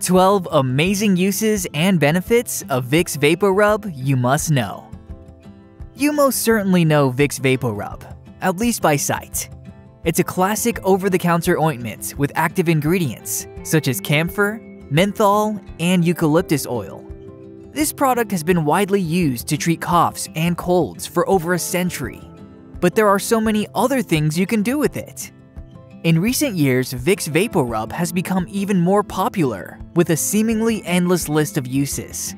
12 amazing uses and benefits of Vicks VapoRub you must know. You most certainly know Vicks VapoRub, at least by sight. It's a classic over-the-counter ointment with active ingredients such as camphor, menthol, and eucalyptus oil. This product has been widely used to treat coughs and colds for over a century, but there are so many other things you can do with it. In recent years, Vicks VapoRub has become even more popular with a seemingly endless list of uses.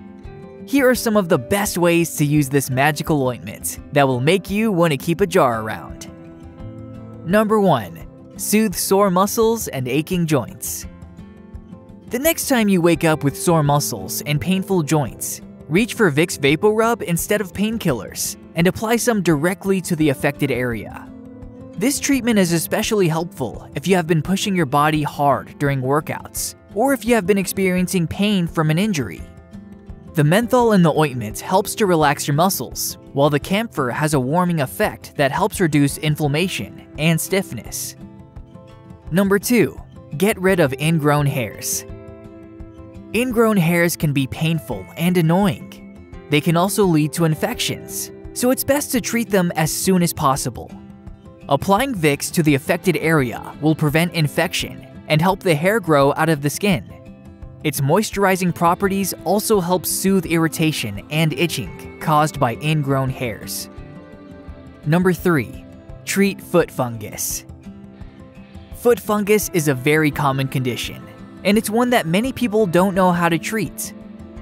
Here are some of the best ways to use this magical ointment that will make you want to keep a jar around. Number 1. Soothe sore muscles and aching joints. The next time you wake up with sore muscles and painful joints, reach for Vicks VapoRub instead of painkillers and apply some directly to the affected area. This treatment is especially helpful if you have been pushing your body hard during workouts or if you have been experiencing pain from an injury. The menthol in the ointment helps to relax your muscles, while the camphor has a warming effect that helps reduce inflammation and stiffness. Number 2. Get rid of ingrown hairs. Ingrown hairs can be painful and annoying. They can also lead to infections, so it's best to treat them as soon as possible. Applying Vicks to the affected area will prevent infection and help the hair grow out of the skin. Its moisturizing properties also help soothe irritation and itching caused by ingrown hairs. Number 3. Treat foot fungus. Foot fungus is a very common condition, and it's one that many people don't know how to treat.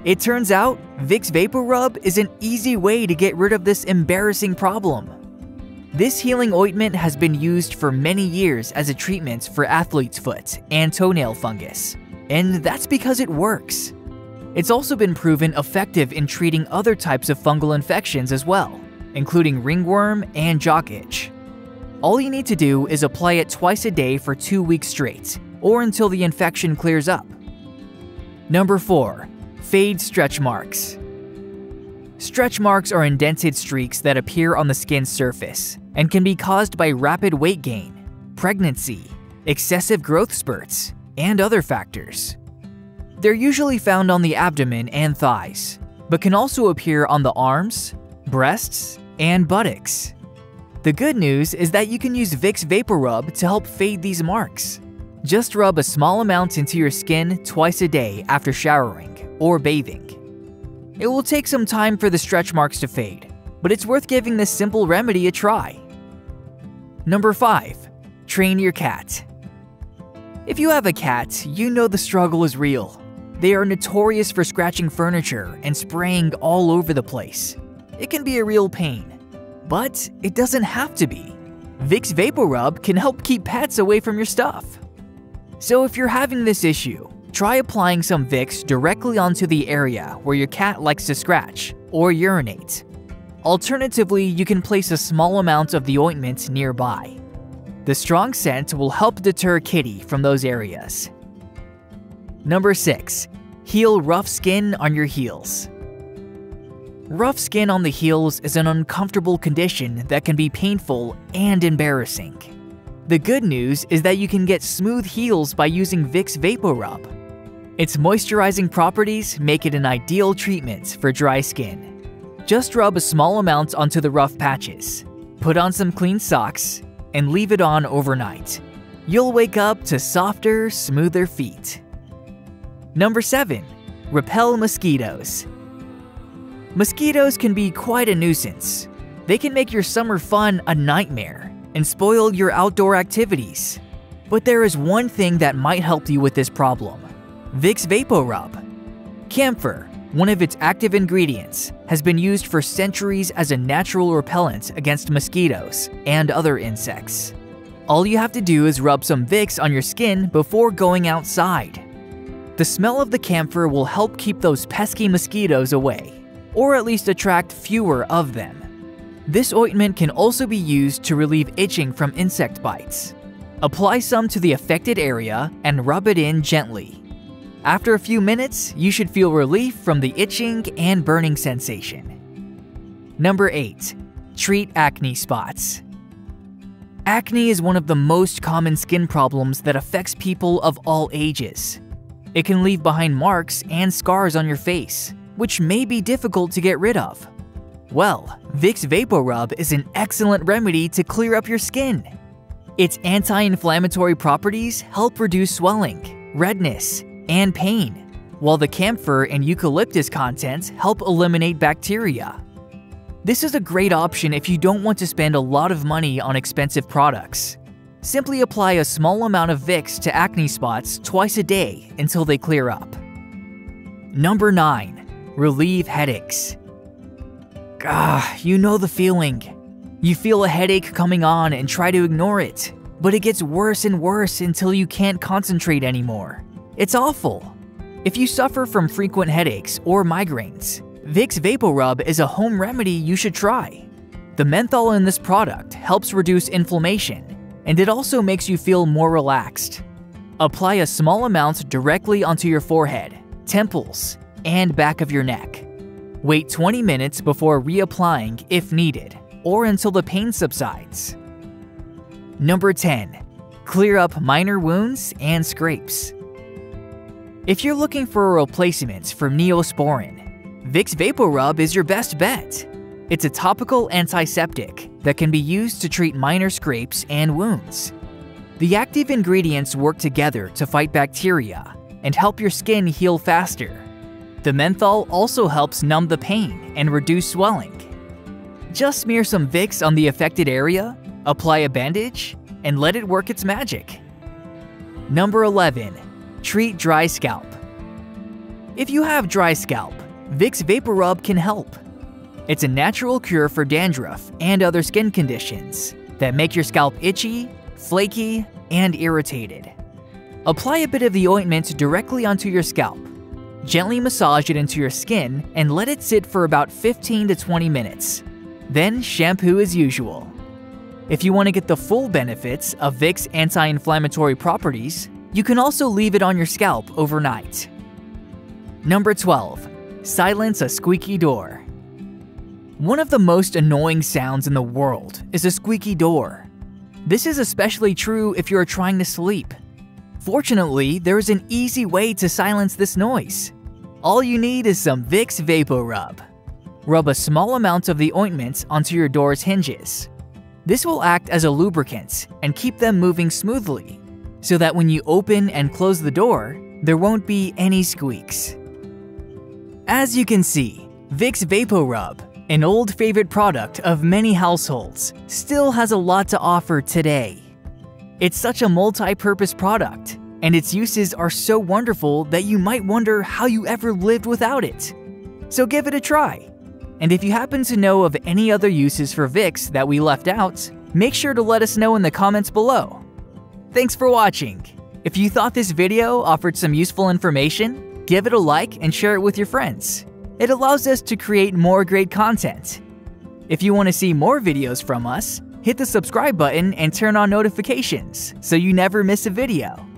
It turns out, Vicks VapoRub is an easy way to get rid of this embarrassing problem. This healing ointment has been used for many years as a treatment for athlete's foot and toenail fungus, and that's because it works. It's also been proven effective in treating other types of fungal infections as well, including ringworm and jock itch. All you need to do is apply it twice a day for 2 weeks straight, or until the infection clears up. Number 4. Fade stretch marks. Stretch marks are indented streaks that appear on the skin's surface and can be caused by rapid weight gain, pregnancy, excessive growth spurts, and other factors. They're usually found on the abdomen and thighs, but can also appear on the arms, breasts, and buttocks. The good news is that you can use Vicks VapoRub to help fade these marks. Just rub a small amount into your skin twice a day after showering or bathing. It will take some time for the stretch marks to fade, but it's worth giving this simple remedy a try. Number 5. Train your cat. If you have a cat, you know the struggle is real. They are notorious for scratching furniture and spraying all over the place. It can be a real pain, but it doesn't have to be. Vicks VapoRub can help keep pets away from your stuff. So if you're having this issue, try applying some Vicks directly onto the area where your cat likes to scratch or urinate. Alternatively, you can place a small amount of the ointment nearby. The strong scent will help deter kitty from those areas. Number 6. Heal rough skin on your heels. Rough skin on the heels is an uncomfortable condition that can be painful and embarrassing. The good news is that you can get smooth heels by using Vicks VapoRub. Its moisturizing properties make it an ideal treatment for dry skin. Just rub a small amount onto the rough patches, put on some clean socks, and leave it on overnight. You'll wake up to softer, smoother feet. Number 7. Repel mosquitoes. Mosquitoes can be quite a nuisance. They can make your summer fun a nightmare and spoil your outdoor activities. But there is one thing that might help you with this problem. Vicks VapoRub. Camphor, one of its active ingredients, has been used for centuries as a natural repellent against mosquitoes and other insects. All you have to do is rub some Vicks on your skin before going outside. The smell of the camphor will help keep those pesky mosquitoes away, or at least attract fewer of them. This ointment can also be used to relieve itching from insect bites. Apply some to the affected area and rub it in gently. After a few minutes, you should feel relief from the itching and burning sensation. Number 8. Treat acne spots. Acne is one of the most common skin problems that affects people of all ages. It can leave behind marks and scars on your face, which may be difficult to get rid of. Well, Vicks VapoRub is an excellent remedy to clear up your skin. Its anti-inflammatory properties help reduce swelling, redness, and pain, while the camphor and eucalyptus contents help eliminate bacteria. This is a great option if you don't want to spend a lot of money on expensive products. Simply apply a small amount of Vicks to acne spots twice a day until they clear up. Number 9. Relieve headaches. You know the feeling. You feel a headache coming on and try to ignore it, but it gets worse and worse until you can't concentrate anymore. It's awful. If you suffer from frequent headaches or migraines, Vicks VapoRub is a home remedy you should try. The menthol in this product helps reduce inflammation, and it also makes you feel more relaxed. Apply a small amount directly onto your forehead, temples, and back of your neck. Wait 20 minutes before reapplying if needed, or until the pain subsides. Number 10. Clear up minor wounds and scrapes. If you're looking for a replacement for Neosporin, Vicks VapoRub is your best bet. It's a topical antiseptic that can be used to treat minor scrapes and wounds. The active ingredients work together to fight bacteria and help your skin heal faster. The menthol also helps numb the pain and reduce swelling. Just smear some Vicks on the affected area, apply a bandage, and let it work its magic. Number 11. Treat dry scalp. If you have dry scalp, Vicks VapoRub can help. It's a natural cure for dandruff and other skin conditions that make your scalp itchy, flaky, and irritated. Apply a bit of the ointment directly onto your scalp. Gently massage it into your skin and let it sit for about 15 to 20 minutes. Then shampoo as usual. If you want to get the full benefits of Vicks' anti-inflammatory properties, you can also leave it on your scalp overnight. Number 12. Silence a squeaky door. One of the most annoying sounds in the world is a squeaky door. This is especially true if you are trying to sleep. Fortunately, there is an easy way to silence this noise. All you need is some Vicks VapoRub. Rub a small amount of the ointment onto your door's hinges. This will act as a lubricant and keep them moving smoothly, so that when you open and close the door, there won't be any squeaks. As you can see, Vicks VapoRub, an old favorite product of many households, still has a lot to offer today. It's such a multi-purpose product, and its uses are so wonderful that you might wonder how you ever lived without it. So give it a try. And if you happen to know of any other uses for Vicks that we left out, make sure to let us know in the comments below. Thanks for watching! If you thought this video offered some useful information, give it a like and share it with your friends. It allows us to create more great content. If you want to see more videos from us, hit the subscribe button and turn on notifications so you never miss a video.